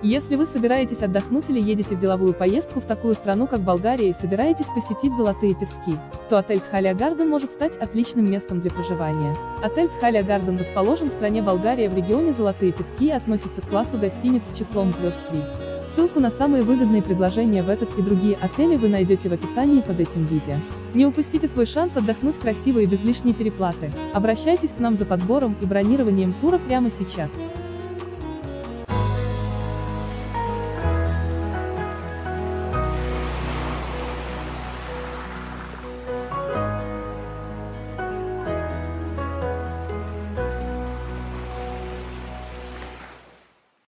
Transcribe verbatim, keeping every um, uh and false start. Если вы собираетесь отдохнуть или едете в деловую поездку в такую страну, как Болгария, и собираетесь посетить Золотые Пески, то отель Dhalia Garden может стать отличным местом для проживания. Отель Dhalia Garden расположен в стране Болгария в регионе Золотые Пески и относится к классу гостиниц с числом звезд три. Ссылку на самые выгодные предложения в этот и другие отели вы найдете в описании под этим видео. Не упустите свой шанс отдохнуть красиво и без лишней переплаты. Обращайтесь к нам за подбором и бронированием тура прямо сейчас.